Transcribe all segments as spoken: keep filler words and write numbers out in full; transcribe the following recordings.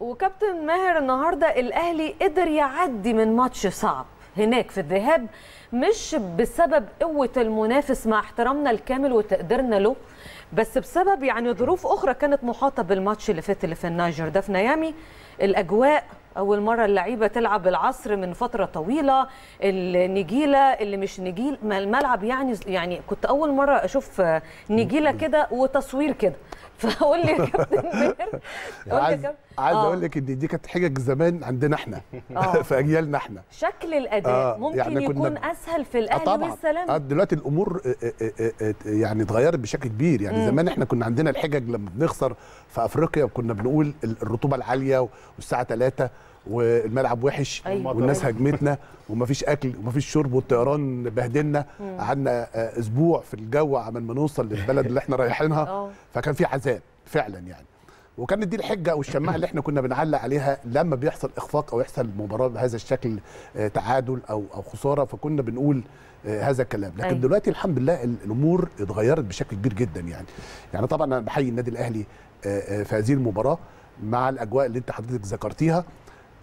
وكابتن ماهر، النهارده الاهلي قدر يعدي من ماتش صعب هناك في الذهاب، مش بسبب قوه المنافس مع احترامنا الكامل وتقديرنا له، بس بسبب يعني ظروف اخرى كانت محاطه بالماتش اللي فات اللي في النيجر ده في ميامي. الاجواء اول مره اللعيبه تلعب العصر من فتره طويله، النجيله اللي مش نجيل الملعب، يعني يعني كنت اول مره اشوف نجيله كده وتصوير كده. فقول لي يا كابتن ماهر، عايز عايز اقول لك ان دي كانت حاجه زمان عندنا احنا في اجيالنا احنا، شكل الاداء آه. ممكن يعني يكون اسهل في الاهلي والسلام. اه دلوقتي الامور يعني اتغيرت بشكل كبير، يعني مم. زمان احنا كنا عندنا الحجج لما بنخسر في افريقيا، كنا بنقول الرطوبه العاليه والساعه ثلاثة والملعب وحش، أيوة. والناس هجمتنا ومفيش اكل ومفيش شرب والطيران بهدلنا، قعدنا اسبوع في الجو عمال ما نوصل للبلد اللي احنا رايحينها، فكان في عذاب فعلا يعني. وكانت دي الحجه او الشماعه اللي احنا كنا بنعلق عليها لما بيحصل اخفاق او يحصل مباراه بهذا الشكل، تعادل او او خساره، فكنا بنقول هذا الكلام. لكن أي. دلوقتي الحمد لله الامور اتغيرت بشكل كبير جدا يعني. يعني طبعا انا بحيي النادي الاهلي في هذه المباراه مع الاجواء اللي انت حضرتك ذكرتيها.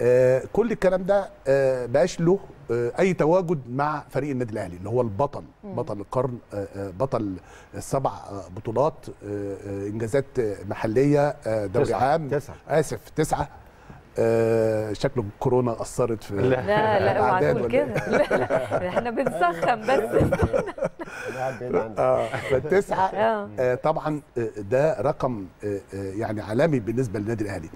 آه كل الكلام ده آه بقاش له آه اي تواجد مع فريق النادي الاهلي اللي هو البطل، مم. بطل القرن، آه آه بطل السبع آه بطولات، آه آه انجازات محليه، آه دوري عام، تسعة. اسف تسعه. آه شكل الكورونا اثرت في لا لا اوعى تقول كده، لا احنا بنسخن بس. اه فالتسعه آه طبعا ده رقم آه يعني عالمي بالنسبه للنادي الاهلي.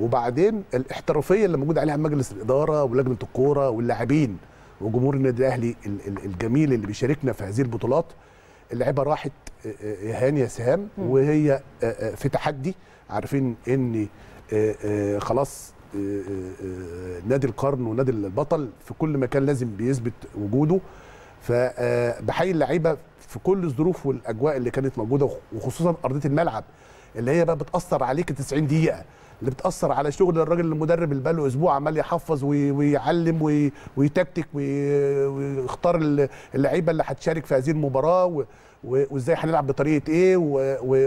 وبعدين الاحترافيه اللي موجود عليها مجلس الاداره ولجنه الكوره واللاعبين وجمهور النادي الاهلي الجميل اللي بيشاركنا في هذه البطولات. اللعيبه راحت هانيه سهام وهي في تحدي، عارفين ان خلاص نادي القرن ونادي البطل في كل مكان لازم بيثبت وجوده. فبحيي اللعيبه في كل الظروف والاجواء اللي كانت موجوده، وخصوصا ارضيه الملعب اللي هي بقى بتاثر عليك تسعين دقيقه، اللي بتأثر على شغل الراجل المدرب اللي بقاله اسبوع عمال يحفظ ويعلم ويتكتك ويختار اللعيبه اللي هتشارك في هذه المباراه وازاي هنلعب بطريقه ايه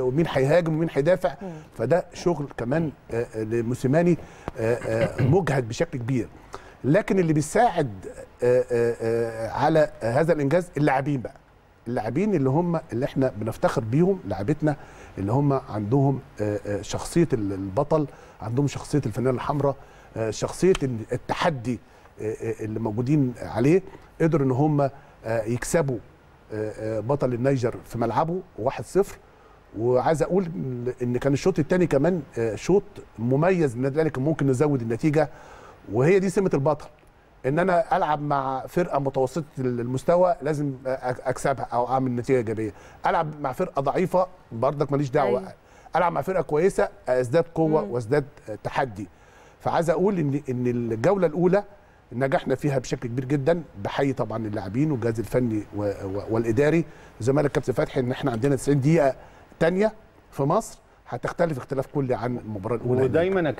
ومين هيهاجم ومين هيدافع. فده شغل كمان لموسيماني مجهد بشكل كبير، لكن اللي بيساعد على هذا الانجاز اللاعبين بقى، اللاعبين اللي هم اللي احنا بنفتخر بيهم، لاعبتنا اللي هم عندهم شخصيه البطل، عندهم شخصيه الفانيله الحمراء، شخصيه التحدي اللي موجودين عليه. قدروا ان هم يكسبوا بطل النيجر في ملعبه واحد صفر. وعايز اقول ان كان الشوط الثاني كمان شوط مميز للنادي الاهلي، كان ممكن نزود النتيجه، وهي دي سمه البطل، ان انا العب مع فرقه متوسطه المستوى لازم اكسبها او اعمل نتيجه ايجابيه، العب مع فرقه ضعيفه بردك ماليش دعوه، أي. العب مع فرقه كويسه ازداد قوه مم. وازداد تحدي. فعايز اقول ان ان الجوله الاولى نجحنا فيها بشكل كبير جدا. بحيي طبعا اللاعبين والجهاز الفني والاداري، الزمالك كابتن فتحي، ان احنا عندنا تسعين دقيقه ثانيه في مصر هتختلف اختلاف كلي عن المباراه الاولى ودايما